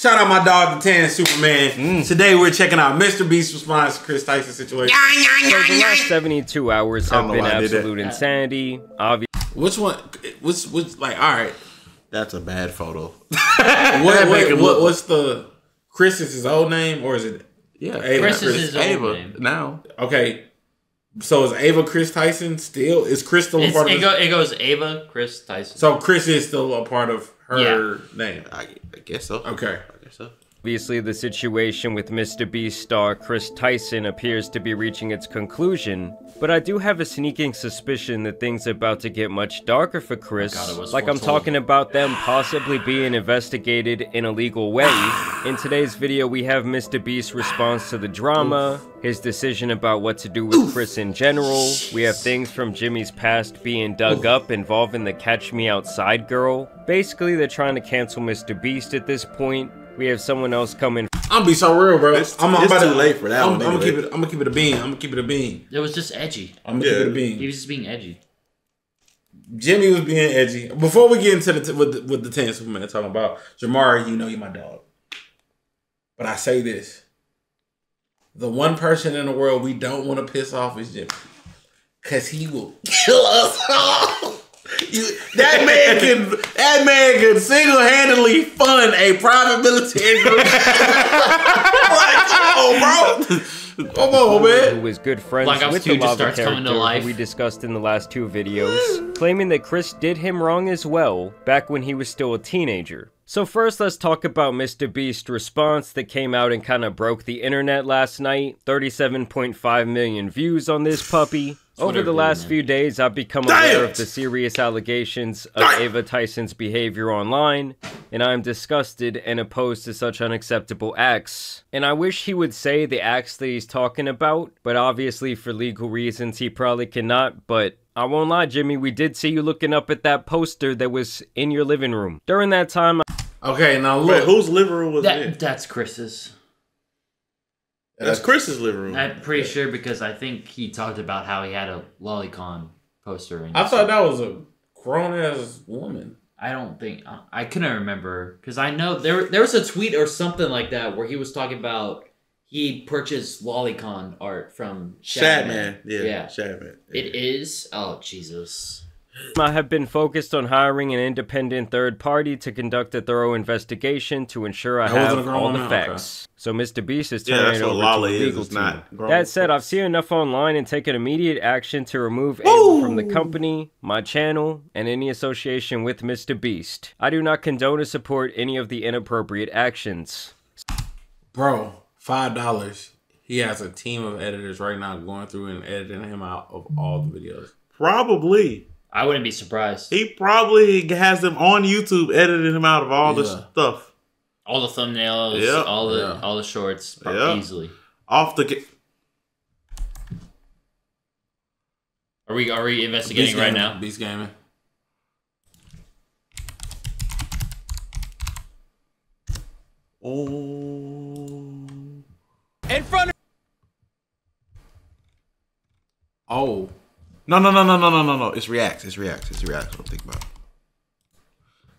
Shout out my dog, the Tan Superman. Today we're checking out MrBeast's response to Chris Tyson's situation. So the last 72 hours have been absolute insanity. Obviously. Which one? What's like? All right, that's a bad photo. What's the Chris is his old name or is it? Yeah, Ava. Chris is his old name now. Okay, so is Ava Chris Tyson still? Is Chris still a part of? It goes Ava Chris Tyson. So Chris is still a part of her name. I guess so. Okay. I guess so. Obviously, the situation with MrBeast star Chris Tyson appears to be reaching its conclusion, but I do have a sneaking suspicion that things are about to get much darker for Chris. Oh God, like I'm talking about them possibly being investigated in a legal way. In today's video, we have MrBeast's response to the drama, his decision about what to do with Chris in general. We have things from Jimmy's past being dug up involving the Catch Me Outside girl. Basically, they're trying to cancel MrBeast at this point. We have someone else coming. I'm gonna be so real, bro. I'm gonna keep it a bean. It was just edgy. I'm gonna keep it a bean. He was just being edgy. Jimmy was being edgy. Before we get into the with the 10 Superman talking about Jamari, you know you're my dog. But I say this: the one person in the world we don't want to piss off is Jimmy, cause he will kill us all. That man can single-handedly fund a private military group. Like, come on, bro. Come on, man. Who was good friends with the Lava character we discussed in the last two videos, claiming that Chris did him wrong as well back when he was still a teenager. So first, let's talk about MrBeast's response that came out and kind of broke the internet last night. 37.5 million views on this puppy. Over the last few days, I've become aware of the serious allegations of Ava Tyson's behavior online, and I am disgusted and opposed to such unacceptable acts. And I wish he would say the acts that he's talking about, but obviously for legal reasons he probably cannot, but I won't lie, Jimmy, we did see you looking up at that poster that was in your living room. During that time... Okay, now look. Wait, whose living room was it? That's Chris's. That's Chris's living room. I'm pretty sure because I think he talked about how he had a Lolicon poster. In I thought that was a grown-ass woman. I don't think... I couldn't remember. Because I know there was a tweet or something like that where he was talking about he purchased Lolicon art from Shadman. Yeah, Shadman. Yeah. It is? Oh, Jesus. I have been focused on hiring an independent third party to conduct a thorough investigation to ensure I have all the facts. So MrBeast is turning it over to the legal team. That said, I've seen enough online and taken immediate action to remove Ava from the company, my channel, and any association with MrBeast. I do not condone or support any of the inappropriate actions. Bro, $5. He has a team of editors right now going through and editing him out of all the videos. Probably. I wouldn't be surprised. He probably has them on YouTube editing him out of all the stuff. All the thumbnails, all the shorts, easily. Off the... Are we investigating right now? Beast Gaming. Oh. In front of... Oh. No. It's reacts. It's reacts. What I'm thinking about.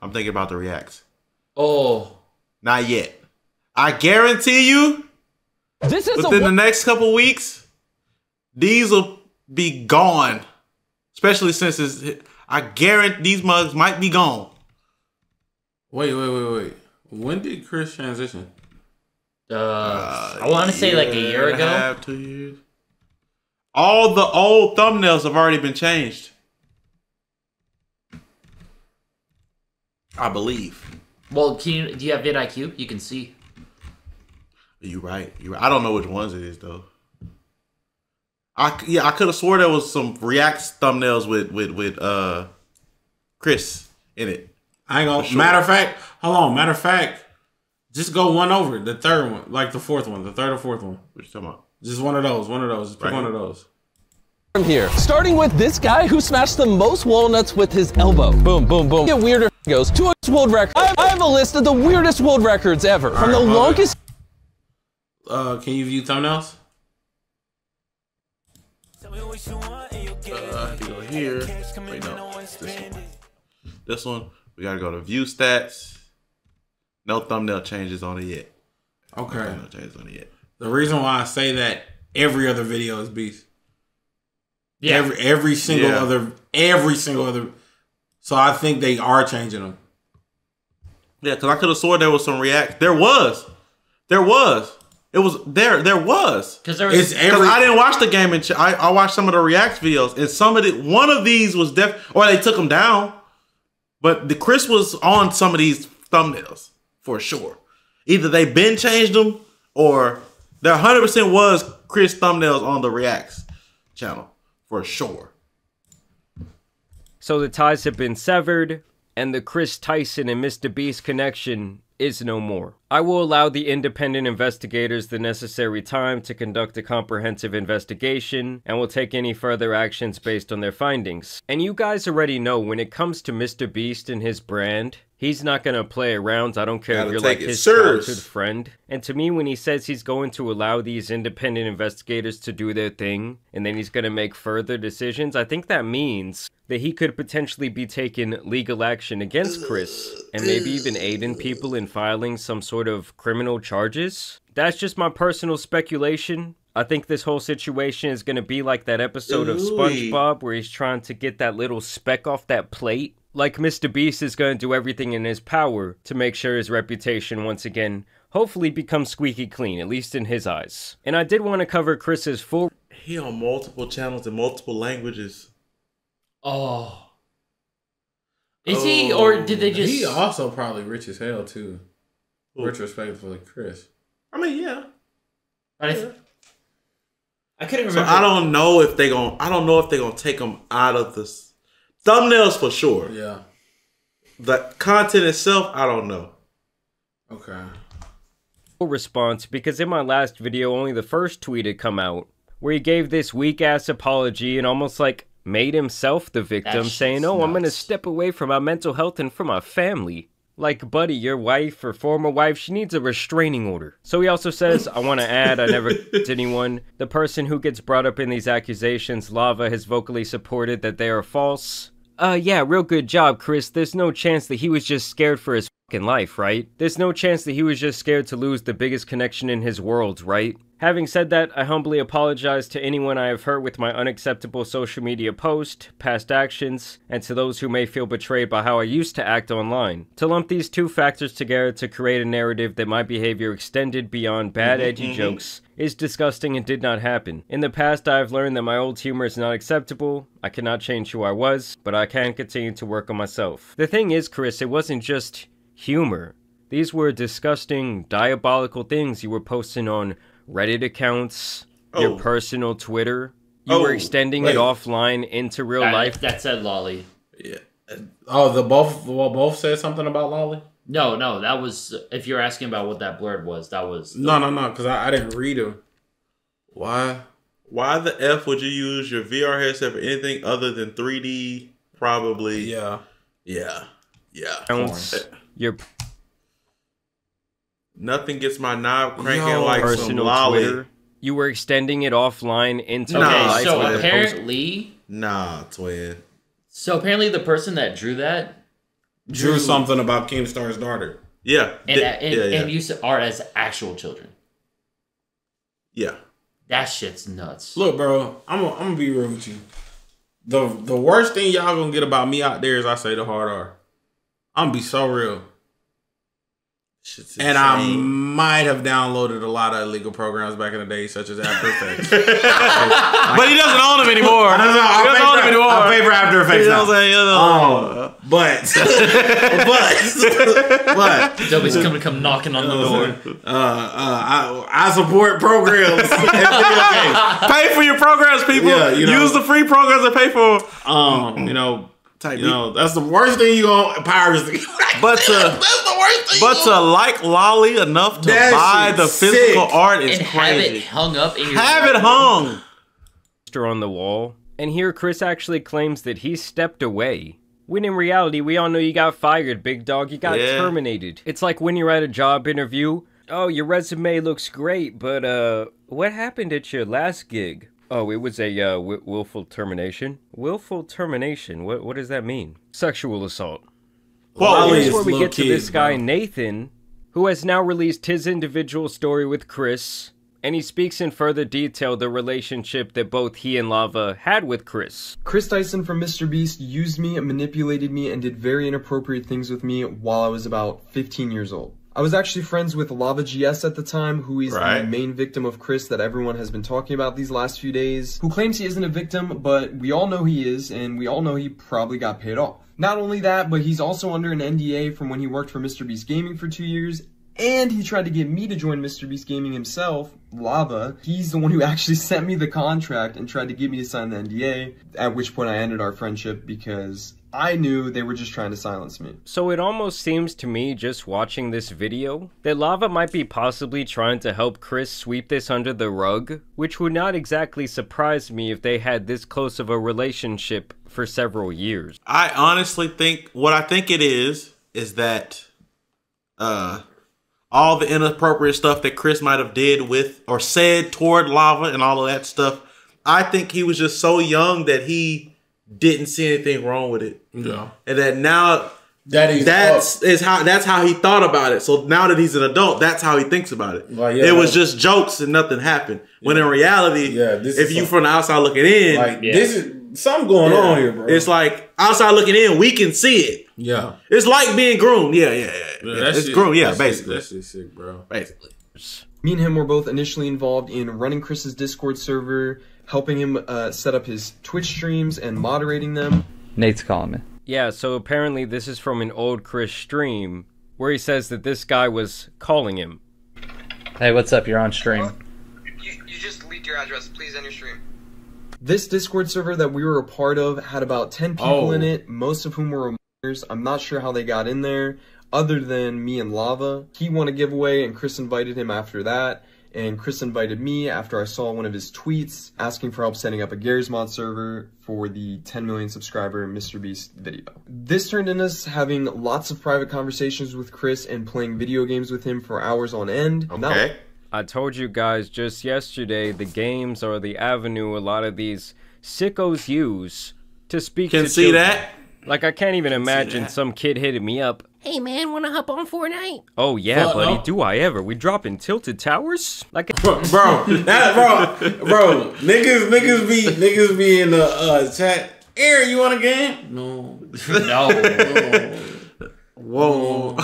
I'm thinking about the reacts. Oh. Not yet. I guarantee you, this is within the next couple weeks, these will be gone. Especially since it's... I guarantee these mugs might be gone. Wait. When did Chris transition? I want to say like a year ago. 2 years. All the old thumbnails have already been changed. I believe. Well, do you have vidIQ? You can see. You're right. I don't know which ones it is, though. I could have swore there was some Reacts thumbnails with Chris in it. I ain't gonna... Sure. Matter of fact, hold on. Matter of fact, just go one over. The third one. Like the fourth one. The third or fourth one. What you talking about? Just one of those. Just pick one of those. From here, starting with this guy who smashed the most walnuts with his elbow. Boom, boom, boom. Get weirder goes to a world record. I have a list of the weirdest world records ever. All from right, the longest. Can you view thumbnails? Go here. Wait, no. This one. We gotta go to view stats. No thumbnail changes on it yet. Okay. No thumbnail changes on it yet. The reason why I say that, every other video is Beast. Yeah. Every single other. So I think they are changing them. Yeah, because I could have swore there was some react. There was. Because I didn't watch the game, and I watched some of the react videos, and one of these was or they took them down, but the Chris was on some of these thumbnails for sure. Either they been changed them, or there 100% was Chris thumbnails on the reacts channel for sure. So the ties have been severed, and the Chris Tyson and MrBeast connection is no more. I will allow the independent investigators the necessary time to conduct a comprehensive investigation and will take any further actions based on their findings. And you guys already know, when it comes to MrBeast and his brand, he's not gonna play around. I don't care if you're like his childhood friend. And to me, when he says he's going to allow these independent investigators to do their thing, and then he's gonna make further decisions, I think that means that he could potentially be taking legal action against Chris, and maybe even aiding people in filing some sort of criminal charges. That's just my personal speculation. I think this whole situation is gonna be like that episode of SpongeBob where he's trying to get that little speck off that plate. Like, MrBeast is going to do everything in his power to make sure his reputation once again hopefully becomes squeaky clean, at least in his eyes. And I did want to cover Chris's full... He on multiple channels in multiple languages. Oh. Is he, or did they just... He also probably rich as hell, too. Ooh. Retrospectively, Chris. I mean, yeah. I couldn't remember. So I don't know if they're going to take him out of this... Thumbnails for sure. Yeah. The content itself, I don't know. Okay. Response, because in my last video, only the first tweet had come out where he gave this weak-ass apology and almost like made himself the victim, saying, oh, nuts. I'm going to step away from my mental health and from my family. Like, buddy, your wife or former wife, she needs a restraining order. So he also says, I want to add, I never hit anyone. The person who gets brought up in these accusations, Lava, has vocally supported that they are false. Yeah, real good job, Chris. There's no chance that he was just scared for his fucking life, right? There's no chance that he was just scared to lose the biggest connection in his world, right? Having said that, I humbly apologize to anyone I have hurt with my unacceptable social media post, past actions, and to those who may feel betrayed by how I used to act online. To lump these two factors together to create a narrative that my behavior extended beyond bad edgy jokes is disgusting and did not happen. In the past, I have learned that my old humor is not acceptable. I cannot change who I was, but I can continue to work on myself. The thing is, Chris, it wasn't just humor. These were disgusting, diabolical things you were posting on Reddit accounts, your personal Twitter. You were extending it offline into real life. That said Lolly. Yeah. Oh, both said something about Lolly? No, that was, if you're asking about what that blurb was, that was... No, because I didn't read them. Why? Why the F would you use your VR headset for anything other than 3D? Probably. Yeah. Your... Nothing gets my knob cranking like some Lolly. Twitter. You were extending it offline into life. So apparently... Nah, twin. So apparently the person that drew that... Drew something about Keemstar's daughter. Yeah. And used art as actual children. Yeah. That shit's nuts. Look, bro, I'm going to be real with you. The worst thing y'all going to get about me out there is I say the hard R. I'm going to be so real. And I might have downloaded a lot of illegal programs back in the day, such as After Effects. But he doesn't own them anymore. I pay for After Effects now. But nobody's going to come knocking on the door. I support programs. Pay for your programs, people. Yeah, use the free programs to pay for. That's the worst thing you gonna piracy. That's the worst thing. But to like Lolly enough to buy the physical art is crazy. Have it hung up. On the wall, and here Chris actually claims that he stepped away. When in reality, we all know you got fired, big dog. You got terminated. It's like when you're at a job interview. Oh, your resume looks great, but what happened at your last gig? Oh, it was a willful termination. Willful termination. What does that mean? Sexual assault. Well, here's where we get to this guy Nathan, who has now released his individual story with Chris, and he speaks in further detail the relationship that both he and Lava had with Chris. Chris Tyson from MrBeast used me, manipulated me, and did very inappropriate things with me while I was about 15 years old. I was actually friends with Lava GS at the time, who is the main victim of Chris that everyone has been talking about these last few days, who claims he isn't a victim, but we all know he is, and we all know he probably got paid off. Not only that, but he's also under an NDA from when he worked for MrBeast Gaming for 2 years, and he tried to get me to join MrBeast Gaming himself, Lava. He's the one who actually sent me the contract and tried to get me to sign the NDA, at which point I ended our friendship because I knew they were just trying to silence me. So it almost seems to me, just watching this video, that Lava might be possibly trying to help Chris sweep this under the rug, which would not exactly surprise me if they had this close of a relationship for several years. I honestly think, what I think it is that all the inappropriate stuff that Chris might have did with or said toward Lava and all of that stuff, I think he was just so young that he didn't see anything wrong with it. Yeah. And that now that's how he thought about it. So now that he's an adult, that's how he thinks about it. Like, yeah, it was just jokes and nothing happened. Yeah. When in reality, if you from the outside looking in, like, this is something going on here, bro. It's like outside looking in, we can see it. Yeah. It's like being groomed. Yeah. It's groomed, basically. That shit's sick, bro. Basically. Me and him were both initially involved in running Chris's Discord server, helping him set up his Twitch streams and moderating them. Nate's calling me. Yeah, so apparently this is from an old Chris stream where he says that this guy was calling him. Hey, what's up? You're on stream. You just leaked your address. Please end your stream. This Discord server that we were a part of had about 10 people in it, most of whom were minors. I'm not sure how they got in there other than me and Lava. He won a giveaway and Chris invited him after that. And Chris invited me after I saw one of his tweets asking for help setting up a Garry's Mod server for the 10 million subscriber MrBeast video. This turned into us having lots of private conversations with Chris and playing video games with him for hours on end. Okay. Now, I told you guys just yesterday, the games are the avenue a lot of these sickos use to speak to children. That? Like, I can't even imagine some kid hitting me up. Hey man, wanna hop on Fortnite? Oh yeah, buddy. No. Do I ever? We dropping tilted towers? Like a bro. Niggas be in the chat. Aaron, you want a game? No. No. Whoa.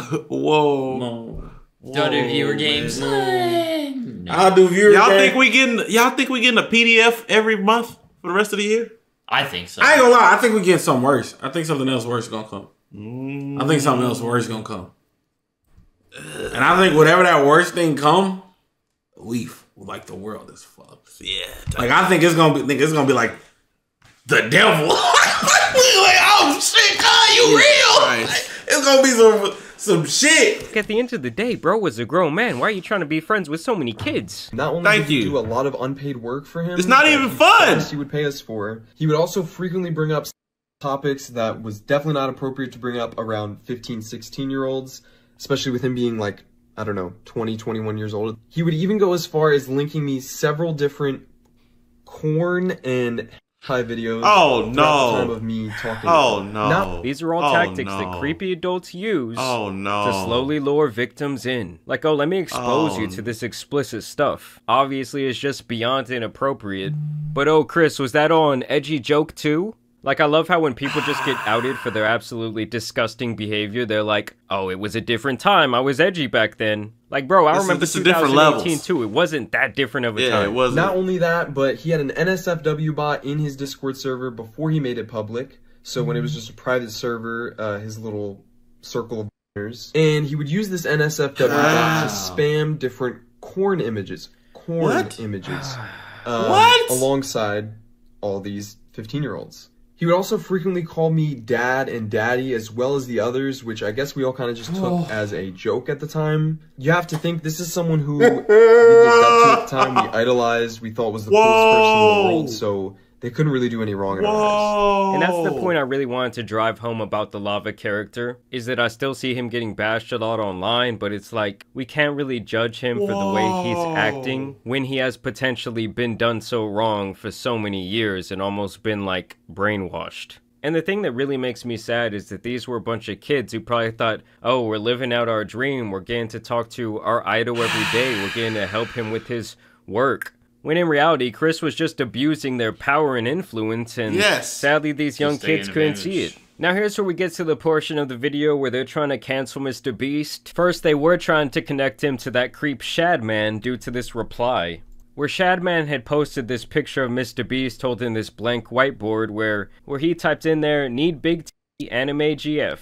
No. Don't do viewer games. No. I'll do viewer games. Y'all think we getting a PDF every month for the rest of the year? I think so. I ain't gonna lie. I think we getting something worse. I think something else worse is gonna come. I think something else worse is gonna come. And I think whatever that worst thing come, leave. Like, the world is fucked. Yeah. Like, I think it's gonna be like the devil. Oh shit, God, you real. Like, it's gonna be some shit. At the end of the day, bro was a grown man. Why are you trying to be friends with so many kids? Not only did you do a lot of unpaid work for him, it's not even fun. He would pay us for. He would also frequently bring up topics that was definitely not appropriate to bring up around 15-16 year olds, especially with him being like, I don't know, 20-21 years old. He would even go as far as linking me several different corn and high videos. Oh no. The time of me talking. Oh no. Now, these are all tactics that creepy adults use to slowly lure victims in. Like, oh, let me expose you to this explicit stuff. Obviously it's just beyond inappropriate. But oh, Chris, was that all an edgy joke too? Like, I love how when people just get outed for their absolutely disgusting behavior, they're like, oh, it was a different time. I was edgy back then. Like, bro, I remember 2018 too. It wasn't that different of a time. It wasn't. Not only that, but he had an NSFW bot in his Discord server before he made it public. So when it was just a private server, his little circle of banners. And he would use this NSFW bot to spam different corn images. Alongside all these 15-year-olds. He would also frequently call me dad and daddy as well as the others, which I guess we all kind of just took as a joke at the time. You have to think this is someone who we looked up to at the time, we idolized, we thought was the coolest person in the world, so they couldn't really do any wrong in our eyes. And that's the point I really wanted to drive home about the Lava character, is that I still see him getting bashed a lot online, but it's like, we can't really judge him for the way he's acting when he has potentially been done so wrong for so many years and almost been like brainwashed. And the thing that really makes me sad is that these were a bunch of kids who probably thought, oh, we're living out our dream, we're getting to talk to our idol every day, we're getting to help him with his work. When in reality, Chris was just abusing their power and influence, and sadly these young kids couldn't see it. Now here's where we get to the portion of the video where they're trying to cancel MrBeast. First, they were trying to connect him to that creep Shadman due to this reply, where Shadman had posted this picture of MrBeast holding this blank whiteboard where he typed in there, need big T anime GF.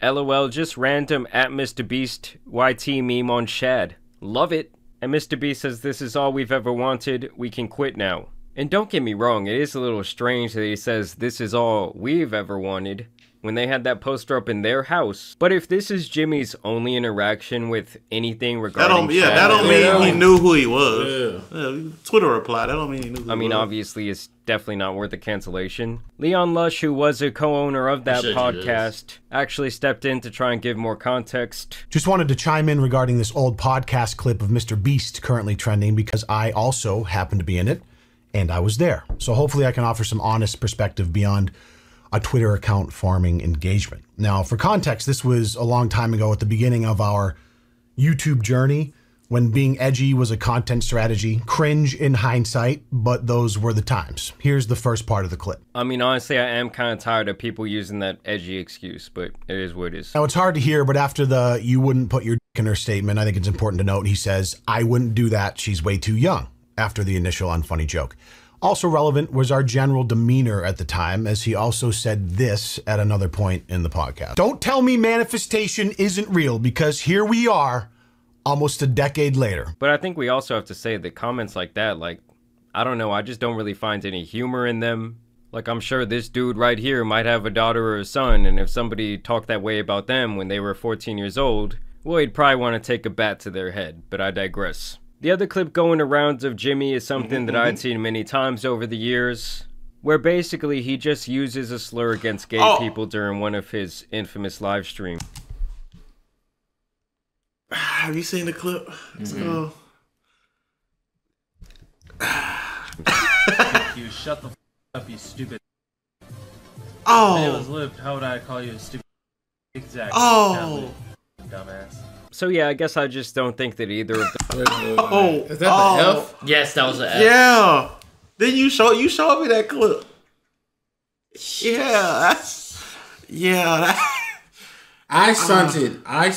LOL, just random at MrBeast YT meme on Shad. Love it. And MrBeast says, this is all we've ever wanted, we can quit now. And don't get me wrong, it is a little strange that he says, this is all we've ever wanted, when they had that poster up in their house. But if this is Jimmy's only interaction with anything regarding Shad, that don't mean he knew who he was. Twitter reply, that don't mean he knew who he was. I mean, obviously, it's definitely not worth a cancellation. Leon Lush, who was a co-owner of that podcast, actually stepped in to try and give more context. Just wanted to chime in regarding this old podcast clip of MrBeast currently trending, because I also happened to be in it, and I was there. So hopefully I can offer some honest perspective beyond a Twitter account farming engagement. Now, for context, this was a long time ago at the beginning of our YouTube journey, when being edgy was a content strategy. Cringe in hindsight, but those were the times. Here's the first part of the clip. I mean, honestly, I am kind of tired of people using that edgy excuse, but it is what it is. Now, it's hard to hear, but after the "you wouldn't put your dick in her" statement, I think it's important to note he says, "I wouldn't do that, she's way too young," after the initial unfunny joke. Also relevant was our general demeanor at the time, as he also said this at another point in the podcast. Don't tell me manifestation isn't real, because here we are almost a decade later. But I think we also have to say that comments like that, like, I don't know, I just don't really find any humor in them. Like, I'm sure this dude right here might have a daughter or a son, and if somebody talked that way about them when they were 14 years old, well, he'd probably want to take a bat to their head, but I digress. The other clip going around of Jimmy is something that I'd seen many times over the years, where basically he just uses a slur against gay people during one of his infamous live streams. Have you seen the clip? You shut the f up, you stupid. Oh. If I was lived, how would I call you a stupid? Exactly. Oh. Dumbass. So yeah, I guess I just don't think that either of them. Is that the F? Yes, that was the F. Yeah. Then you showed me that clip. Yeah. I shunted. I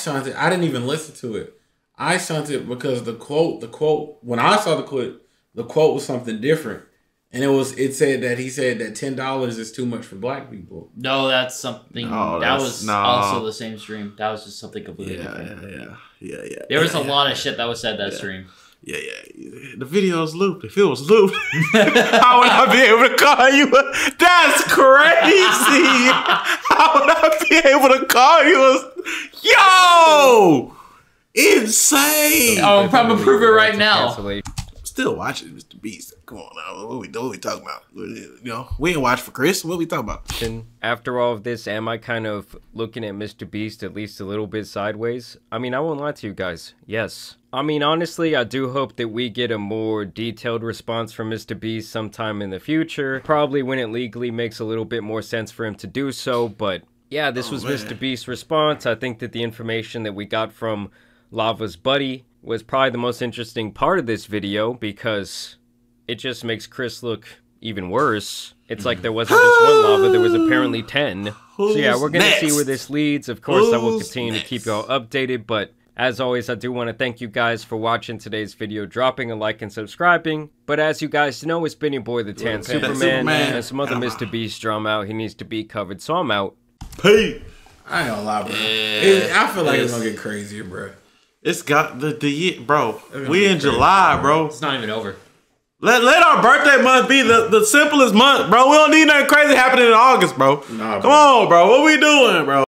didn't even listen to it. I shunted because the quote. When I saw the quote was something different, and it said that he said that $10 is too much for black people. No, that's something. No, that was also the same stream. That was just something completely different. There was a lot of shit that was said that stream. The video's looped. If it was looped, how would I be able to call you a... That's crazy! How would I be able to call you a... Yo! Insane! Oh, I'm probably prove it right now. Still watching MrBeast. Come on now. What we talking about? You know, we ain't watch for Chris. What we talking about? And after all of this, am I kind of looking at MrBeast at least a little bit sideways? I mean, I won't lie to you guys. Yes. I mean, honestly, I do hope that we get a more detailed response from MrBeast sometime in the future. Probably when it legally makes a little bit more sense for him to do so. But yeah, this was MrBeast's response. I think that the information that we got from Lava's buddy was probably the most interesting part of this video, because it just makes Chris look even worse. It's like there wasn't just one Lava, there was apparently 10. So yeah, we're going to see where this leads. Of course, I will continue to keep y'all updated, but as always, I do want to thank you guys for watching today's video, dropping a like and subscribing. But as you guys know, it's been your boy, the Tan Superman, and some other MrBeast drama out. He needs to be covered, so I'm out. Peace. I ain't gonna lie, bro. I feel like it's going to get crazier, bro. It's got the bro. We in July, bro. It's not even over. Let our birthday month be the simplest month, bro. We don't need nothing crazy happening in August, bro. Nah, bro. Come on, bro. What we doing, bro?